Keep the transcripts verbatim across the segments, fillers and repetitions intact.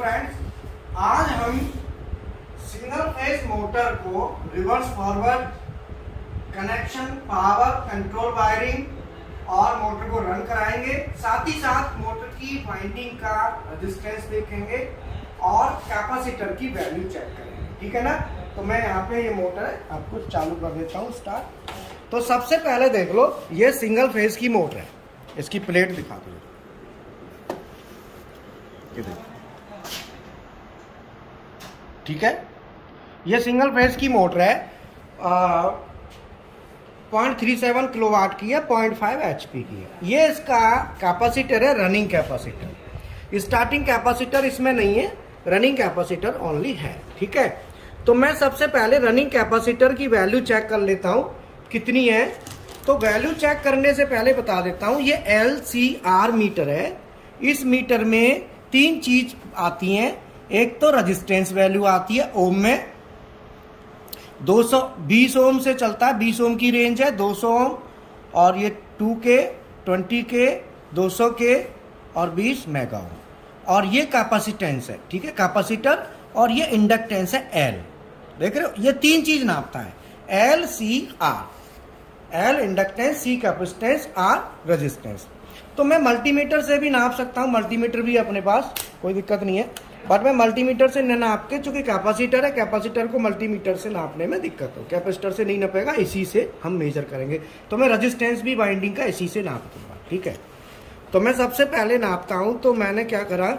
Friends, आज हम single phase motor को reverse forward connection, power control wiring और मोटर को रन कराएंगे। साथ ही साथ मोटर की वाइंडिंग का रेजिस्टेंस देखेंगे और कैपेसिटर की वैल्यू चेक करेंगे, ठीक है ना। तो मैं यहाँ पे ये मोटर है आपको चालू कर देता हूँ, स्टार्ट। तो सबसे पहले देख लो, ये सिंगल फेज की मोटर है। इसकी प्लेट दिखा दो, ये देखो, ठीक है। ये सिंगल फेज की मोटर है, पॉइंट थ्री सेवन किलोवाट की है, पॉइंट फाइव एच पी की है। ये इसका कैपेसिटर है, रनिंग कैपेसिटर। स्टार्टिंग कैपेसिटर इसमें नहीं है, रनिंग कैपेसिटर ओनली है, ठीक है। तो मैं सबसे पहले रनिंग कैपेसिटर की वैल्यू चेक कर लेता हूँ कितनी है। तो वैल्यू चेक करने से पहले बता देता हूँ, ये एल सी आर मीटर है। इस मीटर में तीन चीज आती हैं। एक तो रेजिस्टेंस वैल्यू आती है ओम में, दो सौ बीस ओम से चलता है, बीस ओम की रेंज है, दो सौ ओम, और ये टू के, ट्वेंटी के, दो सौ के और बीस मेगा ओम। और ये कैपेसिटेंस है, ठीक है, कैपेसिटर। और ये इंडक्टेंस है एल, देख रहे हो, ये तीन चीज नापता है, L C R. L inductance, C capacitance, R resistance. तो मैं मल्टीमीटर से भी नाप सकता हूँ, मल्टीमीटर भी अपने पास, कोई दिक्कत नहीं है, बट मैं मल्टीमीटर से न नाप के, चूंकि कैपेसिटर है, कैपेसिटर को मल्टीमीटर से नापने में दिक्कत हो, कैपेसिटर से नहीं नापेगा, इसी से हम मेजर करेंगे। तो मैं रेजिस्टेंस भी वाइंडिंग का इसी से नाप दूंगा, ठीक है। तो मैं सबसे पहले नापता हूँ। तो मैंने क्या करा,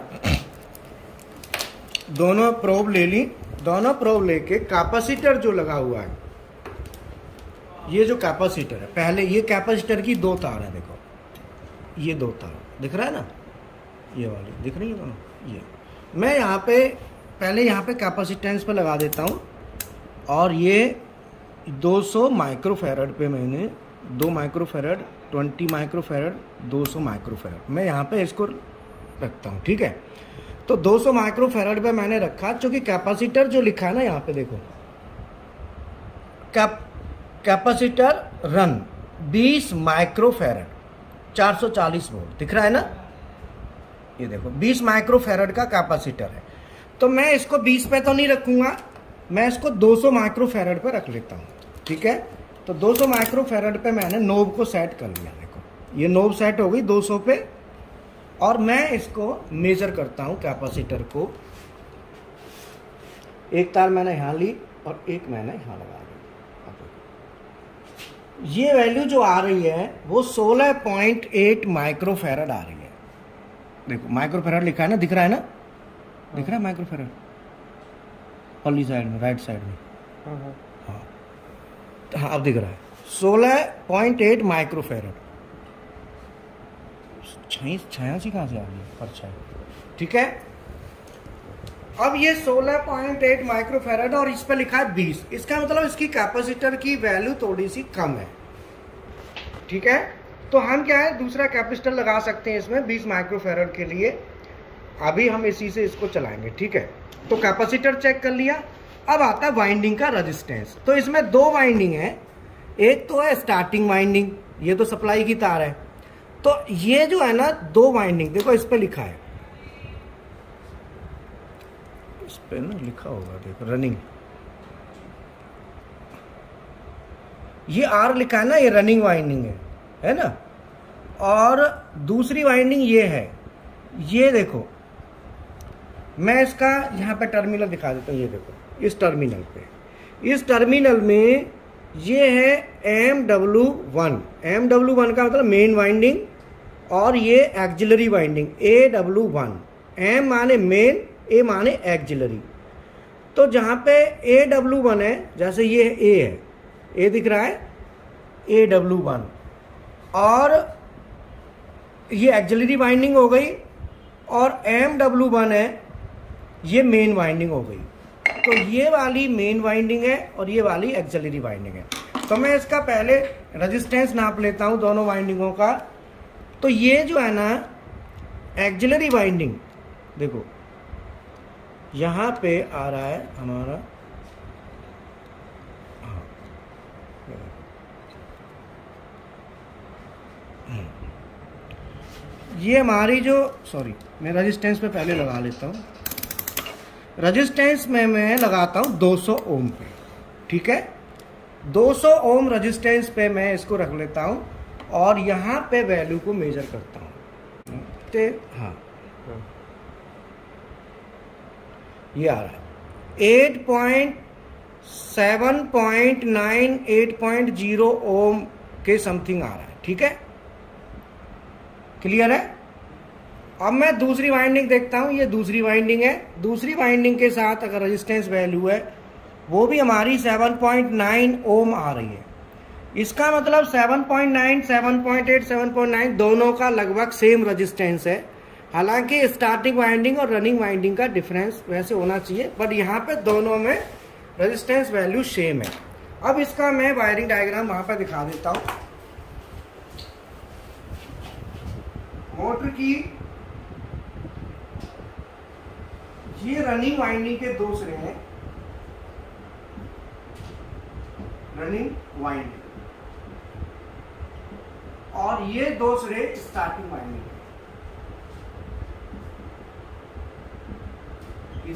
दोनों प्रोब ले ली, दोनों प्रोब लेके कैपेसिटर जो लगा हुआ है, ये जो कैपेसिटर है, पहले ये कैपेसिटर की दो तार है, देखो ये दो तार दिख रहा है ना, ये वाली दिख रही है दोनों। ये मैं यहाँ पे पहले यहाँ पे कैपेसिटेंस पे लगा देता हूँ, और ये दो सौ माइक्रोफैरड पे मैंने दो माइक्रोफैरड, बीस माइक्रोफैरड, दो सौ माइक्रोफैरड, मैं यहाँ पे इसको रखता हूँ, ठीक है। तो दो सौ माइक्रोफैरड पे मैंने रखा, क्योंकि कैपेसिटर जो लिखा है ना यहाँ पे, देखो कैप कैपेसिटर रन बीस माइक्रोफैरड, चार सौ चालीस वोल्ट, दिख रहा है ना, ये देखो बीस माइक्रोफैरड का कैपेसिटर है। तो मैं इसको बीस पे तो नहीं रखूंगा, मैं इसको दो सौ माइक्रोफैरड पे रख लेता हूँ, ठीक है। तो दो सौ माइक्रोफैरड पे मैंने नोब को सेट कर लिया, देखो ये नोब सेट हो गई दो सौ पे। और मैं इसको मेजर करता हूँ कैपेसिटर को, एक तार मैंने यहाँ ली और एक मैंने यहाँ लगा दी। ये वैल्यू जो आ रही है वो सोलह पॉइंट एट माइक्रोफैरड आ रही है, देखो माइक्रोफैरड लिखा है ना, दिख रहा है ना, दिख रहा है माइक्रोफैरड पल्ली साइड में, राइट साइड में, हाँ हाँ अब दिख रहा है सोलह पॉइंट आठ माइक्रोफैरड। छियासी कहाँ से आ रही है, परछाई, ठीक है। अब ये सोलह पॉइंट आठ माइक्रोफैरड और इस पर लिखा है बीस, इसका मतलब इसकी कैपेसिटर की वैल्यू थोड़ी सी कम है, ठीक है। तो हम क्या है, दूसरा कैपेसिटर लगा सकते हैं इसमें बीस माइक्रोफैरड के लिए, अभी हम इसी से इसको चलाएंगे, ठीक है। तो कैपेसिटर चेक कर लिया। अब आता है वाइंडिंग का रेजिस्टेंस। तो इसमें दो वाइंडिंग है, एक तो है स्टार्टिंग वाइंडिंग, ये तो सप्लाई की तार है। तो ये जो है ना दो वाइंडिंग, देखो इस पर लिखा है, इस पर ना लिखा होगा, देखो रनिंग, ये आर लिखा है ना, ये रनिंग वाइंडिंग है है ना। और दूसरी वाइंडिंग ये है, ये देखो मैं इसका यहाँ पे टर्मिनल दिखा देता हूँ, ये देखो इस टर्मिनल पे, इस टर्मिनल में ये है M W one. M W one का मतलब मेन वाइंडिंग, और ये auxiliary winding A W one. M माने मेन, ए माने एक्जिलरी। तो जहाँ पे ए डब्ल्यू वन है, जैसे ये ए है, ए दिख रहा है ए डब्ल्यू वन, और ये एक्सिलरी वाइंडिंग हो गई, और एम डब्ल्यू वन है ये मेन वाइंडिंग हो गई। तो ये वाली मेन वाइंडिंग है और ये वाली एक्सिलरी वाइंडिंग है। तो मैं इसका पहले रेजिस्टेंस नाप लेता हूँ दोनों वाइंडिंगों का। तो ये जो है ना एक्सिलरी वाइंडिंग, देखो यहाँ पे आ रहा है हमारा, ये हमारी जो, सॉरी मैं रेजिस्टेंस पे पहले लगा लेता हूँ, रजिस्टेंस में मैं लगाता हूँ दो सौ ओम पे, ठीक है। दो सौ ओम रजिस्टेंस पे मैं इसको रख लेता हूँ और यहाँ पे वैल्यू को मेजर करता हूँ। ते हाँ ये आ रहा है eight point seven point nine eight point zero ohm के समथिंग आ रहा है, ठीक है, क्लियर है। अब मैं दूसरी वाइंडिंग देखता हूँ, ये दूसरी वाइंडिंग है। दूसरी वाइंडिंग के साथ अगर रेजिस्टेंस वैल्यू है वो भी हमारी सेवन पॉइंट नाइन ओम आ रही है। इसका मतलब seven point nine, seven point eight, seven point nine दोनों का लगभग सेम रेजिस्टेंस है। हालांकि स्टार्टिंग वाइंडिंग और रनिंग वाइंडिंग का डिफरेंस वैसे होना चाहिए, बट यहाँ पे दोनों में रेजिस्टेंस वैल्यू सेम है। अब इसका मैं वायरिंग डायग्राम वहाँ पर दिखा देता हूँ। मोटर की ये रनिंग वाइंडिंग के दो सिरे हैं, रनिंग वाइंडिंग, और ये दो सिरे स्टार्टिंग वाइंडिंग,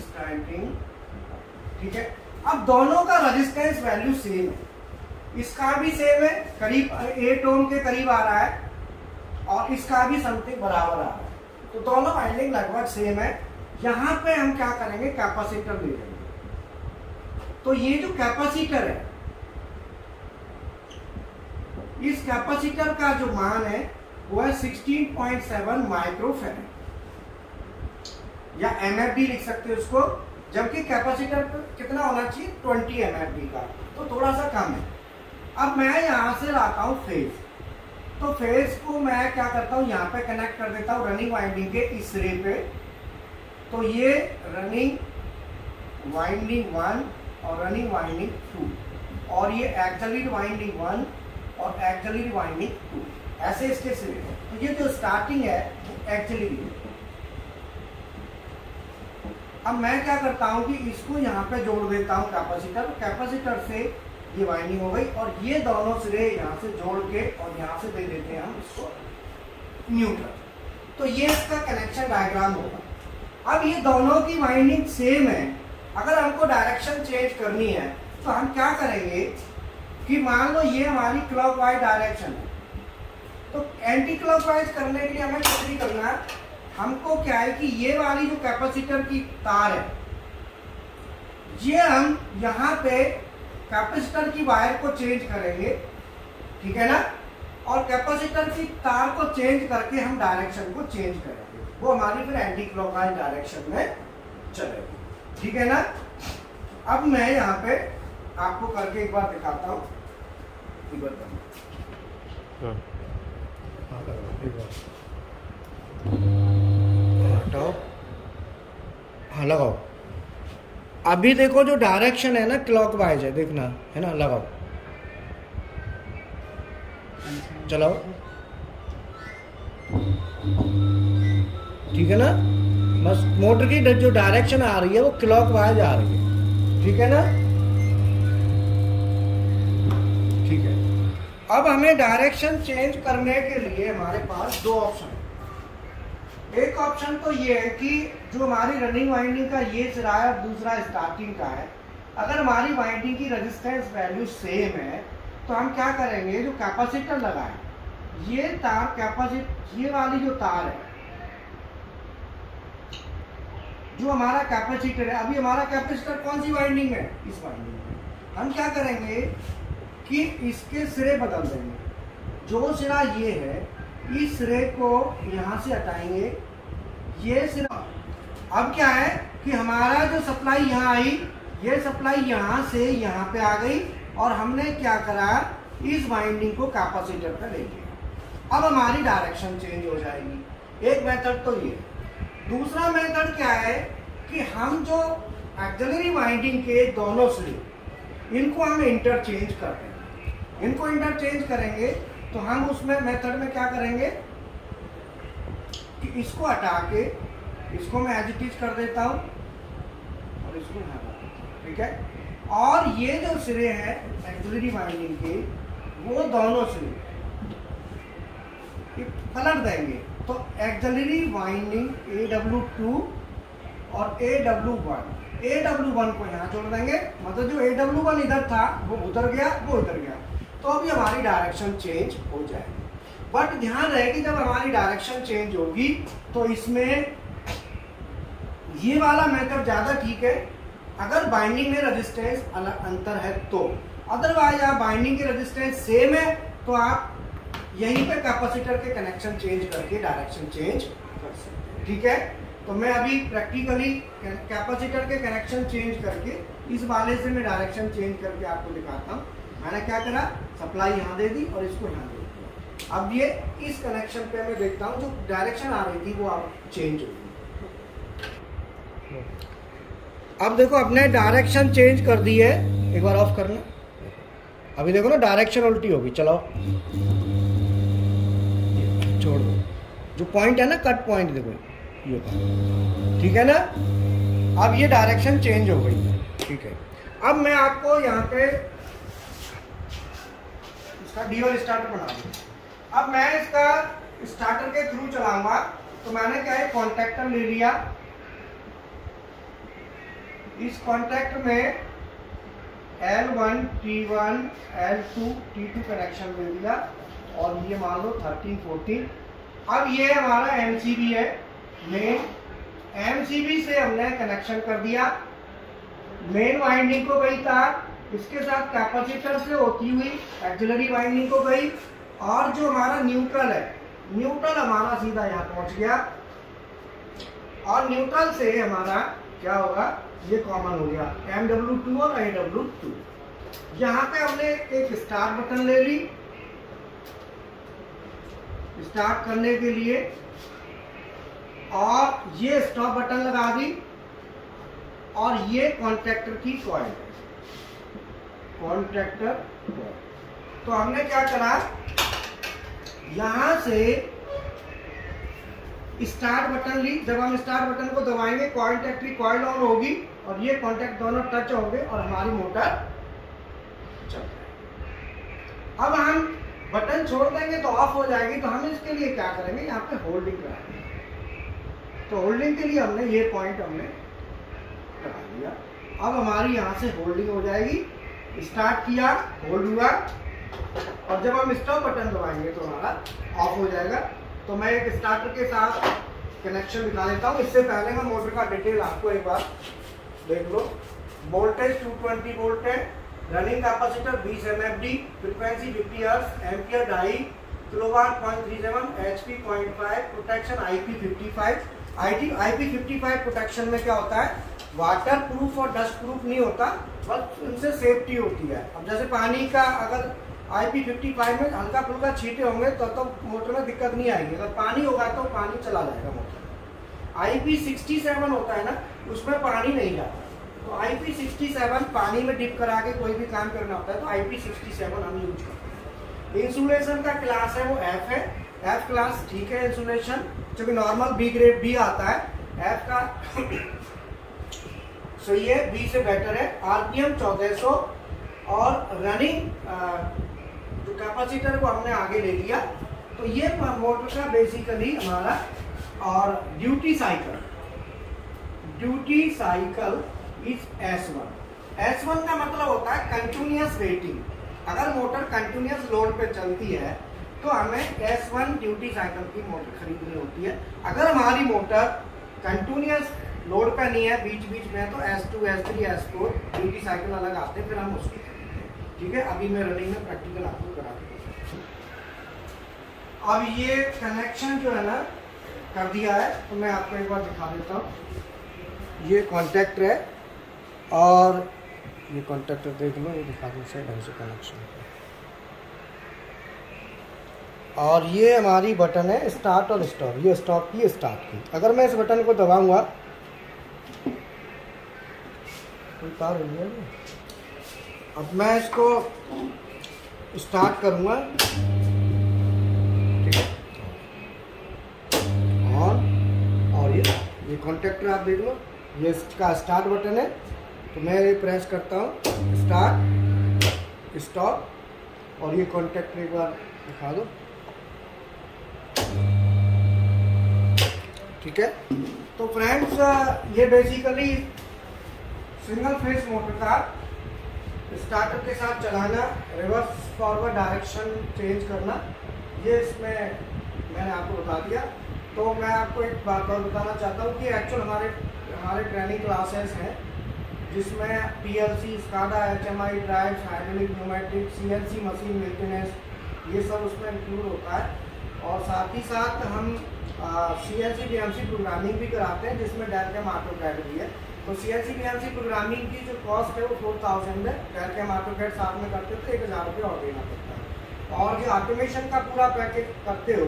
स्टार्टिंग, ठीक है। अब दोनों का रेजिस्टेंस वैल्यू सेम है, इसका भी सेम है, करीब एट ओम के करीब आ रहा है और इसका भी समथिंग बराबर आ रहा है, तो दोनों वाइंडिंग लगभग सेम है। यहाँ पे हम क्या करेंगे, कैपेसिटर ले लेंगे। तो ये जो कैपेसिटर है, इस कैपेसिटर का जो मान है वो है सिक्सटीन पॉइंट सेवन माइक्रोफैराड या एमएफडी लिख सकते हो उसको, जबकि कैपेसिटर पर कितना होना चाहिए, ट्वेंटी एमएफडी का, तो थोड़ा सा कम है। अब मैं यहाँ से लाता हूँ फेज, तो फेज को मैं क्या करता हूँ, यहाँ पे कनेक्ट कर देता हूँ रनिंग वाइंडिंग के इस सिरे पे। तो ये रनिंग वाइंडिंग वन और रनिंग वाइंडिंग टू, और ये एक्सिलरी वाइंडिंग वन और एक्सिलरी वाइंडिंग टू, ऐसे इसके सिरे हैं। तो ये जो स्टार्टिंग है एक्सिलरी है। अब मैं क्या करता हूँ कि इसको यहाँ पे जोड़ देता हूँ कैपेसिटर, कैपेसिटर से ये वाइंडिंग हो गई और ये दोनों सिरे यहाँ से जोड़ के और यहाँ से दे देते हैं हम इसको न्यूट्रल। तो ये इसका कनेक्शन डायग्राम होगा। अब ये दोनों की वाइंडिंग सेम है, अगर हमको डायरेक्शन चेंज करनी है तो हम क्या करेंगे कि मान लो ये हमारी क्लॉकवाइज डायरेक्शन है, तो एंटी क्लॉकवाइज करने के लिए हमें कुछ नहीं करना, हमको क्या है कि ये वाली जो कैपेसिटर की तार है ये हम यहाँ पे कैपेसिटर की वायर को चेंज करेंगे, ठीक है ना, और कैपेसिटर की तार को चेंज करके हम डायरेक्शन को चेंज करेंगे, वो हमारी फिर एंटी क्लॉकवाइज डायरेक्शन में चलेगी, ठीक है ना। अब मैं यहाँ पे आपको करके एक बार दिखाता हूँ, हाँ लगाओ। अभी देखो जो डायरेक्शन है ना क्लॉकवाइज है, देखना है ना, लगाओ चलाओ, ठीक है ना। बस मोटर की जो डायरेक्शन आ रही है वो क्लॉकवाइज आ रही है, ठीक है ना, ठीक है। अब हमें डायरेक्शन चेंज करने के लिए हमारे पास दो ऑप्शन है। एक ऑप्शन तो ये है कि जो हमारी रनिंग वाइंडिंग का ये सिरा है, दूसरा स्टार्टिंग का है। अगर हमारी वाइंडिंग की रेजिस्टेंस वैल्यू सेम है तो हम क्या करेंगे, जो कैपेसिटर लगाए ये तार कैपेसिटर, ये वाली जो तार है जो हमारा कैपेसिटर है, अभी हमारा कैपेसिटर कौन सी वाइंडिंग है, इस वाइंडिंग में हम क्या करेंगे कि इसके सिरे बदल देंगे। जो सिरा ये है इस सिरे को यहाँ से हटाएंगे, ये सिरा। अब क्या है कि हमारा जो सप्लाई यहाँ आई, ये सप्लाई यहाँ से यहाँ पे आ गई और हमने क्या करा, इस वाइंडिंग को कैपेसिटर पे ले लिया। अब हमारी डायरेक्शन चेंज हो जाएगी। एक मेथड तो ये है। दूसरा मेथड क्या है कि हम जो एक्सिलरी वाइंडिंग के दोनों सिरे इनको हम इंटरचेंज कर देंगे, इनको इंटरचेंज करेंगे तो हम उसमें मेथड में क्या करेंगे कि इसको हटा के इसको मैं एज इट इज कर देता हूँ और इसको हटा देता हूँ, ठीक है। और ये जो सिरे हैं एक्सिलरी वाइंडिंग के वो दोनों सिरे पलट देंगे, तो auxiliary winding A W two और A W one A W one को यहाँ जोड़ देंगे, मतलब जो ए डब्ल्यू वन इधर था वो उधर गया, वो उधर गया, तो अभी हमारी डायरेक्शन चेंज हो जाएगी। बट ध्यान रहे कि जब हमारी डायरेक्शन चेंज होगी तो इसमें ये वाला मेथड ज़्यादा ठीक है अगर बाइंडिंग में रेजिस्टेंस अंतर है तो, अदरवाइज आप बाइंडिंग के रेजिस्टेंस सेम है तो आप यहीं पे कैपेसिटर के कनेक्शन चेंज करके डायरेक्शन चेंज कर सकते हैं। ठीक है, तो मैं अभी प्रैक्टिकली कैपेसिटर के कनेक्शन चेंज करके इस वाले से मैं डायरेक्शन चेंज करके आपको दिखाता हूँ। मैंने क्या करा, सप्लाई यहाँ दे दी और इसको यहाँ दे दिया। अब ये इस कनेक्शन पे मैं देखता हूँ जो डायरेक्शन आ रही थी वो अब चेंज होगी। अब देखो अपने डायरेक्शन चेंज कर दी है, एक बार ऑफ करना, अभी देखो ना डायरेक्शन उल्टी होगी। चलाओ छोड़ दो, जो पॉइंट है ना कट पॉइंट देखो ये, ठीक है ना, अब ये डायरेक्शन चेंज हो गई। ठीक है, अब मैं आपको यहाँ पे इसका डीओ स्टार्टर बना दूँ। अब मैं इसका स्टार्टर के थ्रू चलाऊंगा, तो मैंने क्या है कॉन्टैक्टर ले लिया, इस कॉन्टैक्ट में L one, T one, L two, T two connection ले लिया और ये मान लो थर्टीन, फोर्टीन। अब ये हमारा एम सी बी है, मेन एम सी बी से हमने कनेक्शन कर दिया मेन वाइंडिंग को गई तार, इसके साथ कैपेसिटर से होती हुई एक्सिलरी वाइंडिंग को गई, और जो हमारा न्यूट्रल है, न्यूट्रल हमारा सीधा यहाँ पहुँच गया, और न्यूट्रल से हमारा क्या होगा, ये कॉमन हो गया एम डब्ल्यू टू और ए डब्ल्यू टू। यहाँ पे हमने एक स्टार्ट बटन ले ली स्टार्ट करने के लिए, और ये स्टॉप बटन लगा दी, और ये कॉन्ट्रैक्टर की कॉइल कॉन्ट्रैक्टर तो हमने क्या करा, यहाँ से स्टार्ट बटन ली। जब हम स्टार्ट बटन को दबाएंगे कॉन्टैक्ट की कॉइल ऑन होगी और ये कॉन्टैक्ट दोनों टच हो गए और हमारी मोटर चल जाएगी। अब हम बटन छोड़ देंगे तो ऑफ हो जाएगी, तो हम इसके लिए क्या करेंगे, यहाँ पे होल्डिंग कराएंगे। तो होल्डिंग के लिए हमने ये पॉइंट हमने लगा दिया, अब हमारी यहाँ से होल्डिंग हो जाएगी। स्टार्ट किया, होल्ड हुआ, और जब हम स्टॉप बटन दबाएंगे तो हमारा ऑफ हो जाएगा। तो मैं एक स्टार्टर के साथ कनेक्शन दिखा लेता हूँ, इससे पहले मैं मोटर का डिटेल आपको एक बार देख लो। वोल्टेज टू ट्वेंटी वोल्ट है, रनिंग कैपेसिटर बीस M F D, frequency fifty hertz, ampere ढाई, kilowatt point three seven, H P point five, protection I P fifty five. I P fifty five protection में क्या होता है, water proof और dust proof नहीं होता, बस उनसे सेफ्टी होती है। अब जैसे पानी का अगर आई पी फिफ्टी फाइव में हल्का फुल्का छींटे होंगे तो तो मोटर में दिक्कत नहीं आएगी, अगर पानी होगा तो पानी चला जाएगा motor. I P sixty seven होता है ना, उसमें पानी नहीं जाता, तो आई पी सिक्सटी सेवन पानी में डिप करा के कोई भी काम करना होता है तो आई पी सिक्सटी सेवन हम यूज करते हैं। इंसुलेशन का क्लास है वो एफ है, एफ क्लास ठीक है इंसुलेशन, जो कि नॉर्मल बी ग्रेड बी आता है एफ का, सो ये बी से बेटर है। आरपीएम चौदह सौ, और रनिंग जो कैपेसिटर को हमने आगे ले लिया, तो ये मोटर का बेसिकली हमारा, और duty cycle duty cycle is S one. S one का मतलब होता है कंटिन्यूस रेटिंग, अगर मोटर कंटिन्यूस लोड पे चलती है तो हमें एस वन ड्यूटी साइकिल की मोटर खरीदनी होती है। अगर हमारी मोटर कंटिन्यूस लोड पे नहीं है, बीच बीच में है, तो S two, S three, S four duty cycle अलग आते हैं, फिर हम उसको। ठीक है, अभी मैं रनिंग में प्रैक्टिकल आपको करा दूँगा। अब ये कनेक्शन जो है ना कर दिया है, तो मैं आपको एक बार दिखा देता हूँ। ये कॉन्टैक्टर है, और ये कॉन्टैक्टर देख लो, ये दिखा दूँ से ढंग से कनेक्शन, और ये हमारी बटन है स्टार्ट और स्टॉप, ये स्टॉप की स्टार्ट की। अगर मैं इस बटन को दबाऊँगा तो तार हो जाएगा। अब मैं इसको स्टार्ट करूंगा, ठीक है, और और ये ये कॉन्टैक्टर आप देख लो, ये इसका स्टार्ट बटन है, तो मैं ये प्रेस करता हूँ स्टार्ट स्टॉप, और ये कॉन्टैक्टर एक बार दिखा दो, ठीक है। तो फ्रेंड्स ये बेसिकली सिंगल फेज मोटर का स्टार्टअप के साथ चलाना, रिवर्स फॉरवर्ड डायरेक्शन चेंज करना, ये इसमें मैंने आपको बता दिया। तो मैं आपको एक बात और बताना चाहता हूँ कि एक्चुअल हमारे हमारे ट्रेनिंग क्लासेस हैं जिसमें PLC, SCADA, HMI, drives, hydraulic, pneumatic, CNC machine maintenance, ये सब उसमें इंक्लूड होता है। और साथ ही साथ हम सीएनसी बीएनसी प्रोग्रामिंग भी कराते हैं जिसमें डेलकैम ऑटोकैड भी है। तो सीएनसी बीएनसी प्रोग्रामिंग की जो कॉस्ट है वो फोर थाउजेंड है, डेलकैम ऑटोकैड साथ में करते हो तो एक हज़ार रुपये और देना पड़ता है। और जो ऑटोमेशन का पूरा पैकेज करते हो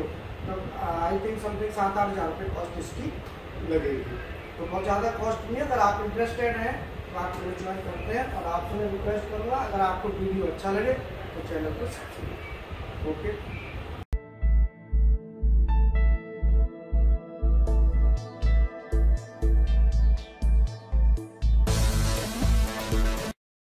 तो आई थिंक समथिंग सात आठ हज़ार रुपये कॉस्ट इसकी लगेगी, तो बहुत ज़्यादा कॉस्ट नहीं है। अगर आप इंटरेस्टेड हैं तो आप वीडियो ज्वाइन करते हैं, और आपसे मैं रिक्वेस्ट करूँगा अगर आपको वीडियो अच्छा लगे तो चैनल को सब्सक्राइब। ओके।